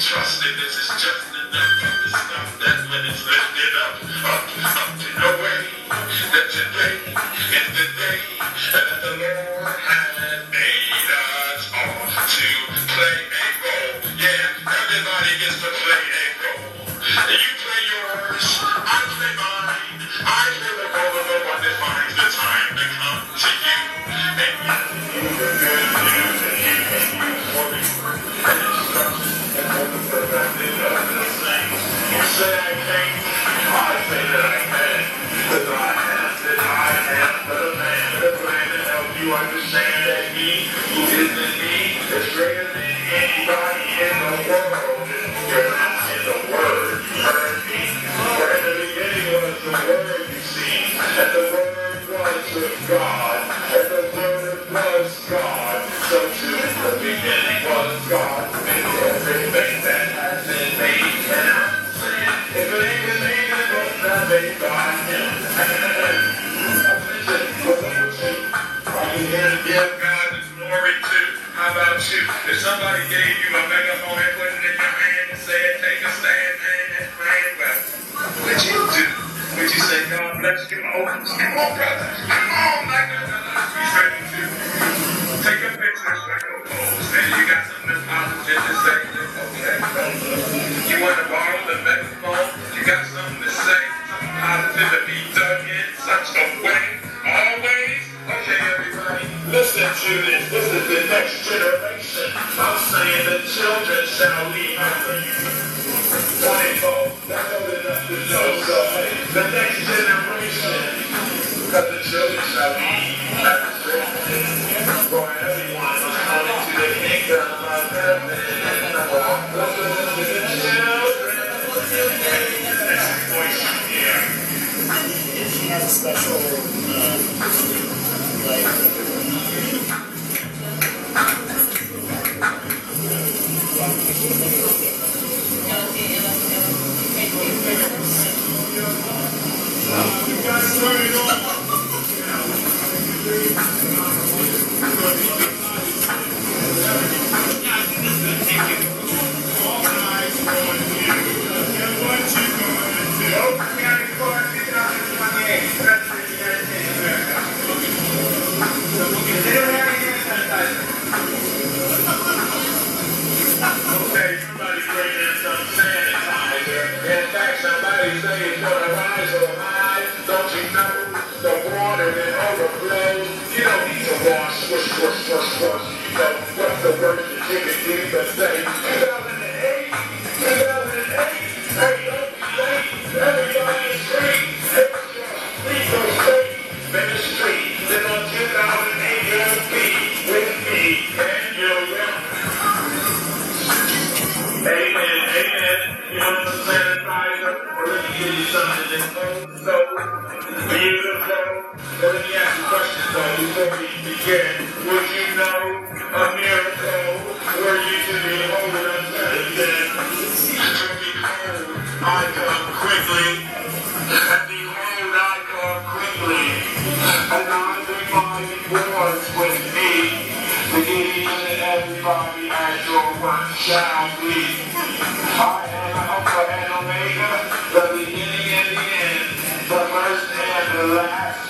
Trusted, this is just enough of the stuff that when it's lifted up. Last,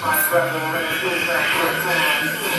my brother, and this I pretend.